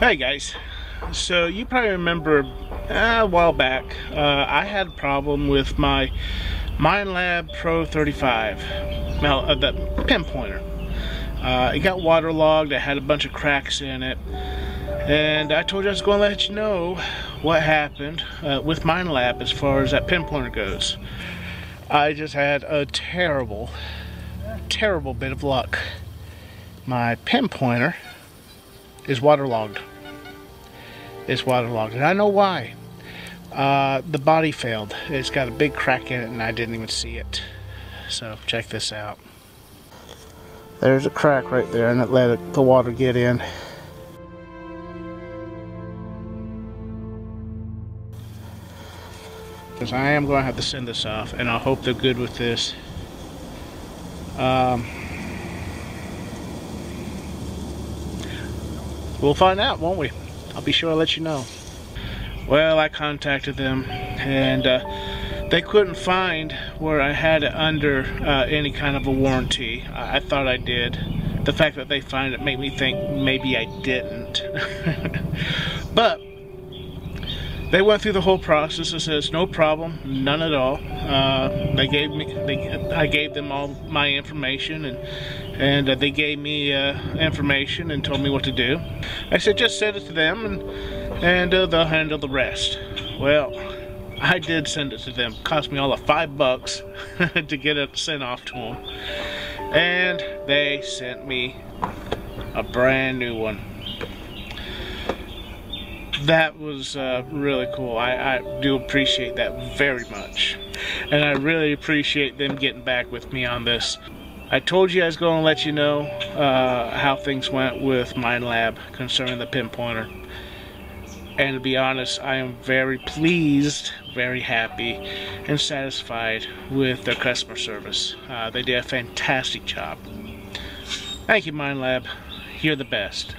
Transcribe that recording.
Hey guys, so you probably remember a while back I had a problem with my Minelab Pro 35, the pen pointer. It got waterlogged, it had a bunch of cracks in it, and I told you I was going to let you know what happened with Minelab as far as that pen pointer goes. I just had a terrible bit of luck. My pen pointer is waterlogged. It's waterlogged, and I know why. The body failed. It's got a big crack in it and I didn't even see it. So check this out. There's a crack right there, and it let the water get in. Because I am going to have to send this off, and I hope they're good with this. We'll find out, won't we? I'll be sure to let you know. Well, I contacted them, and they couldn't find where I had it under any kind of a warranty. I thought I did. The fact that they find it made me think maybe I didn't. But they went through the whole process and says no problem, none at all. I gave them all my information, and they gave me information and told me what to do. I said just send it to them, and they'll handle the rest. Well, I did send it to them. It cost me all of $5 to get it sent off to them, and they sent me a brand new one. That was really cool. I do appreciate that very much. And I really appreciate them getting back with me on this. I told you I was going to let you know how things went with Minelab concerning the pen pointer. And to be honest, I am very pleased, very happy, and satisfied with their customer service. They did a fantastic job. Thank you, Minelab. You're the best.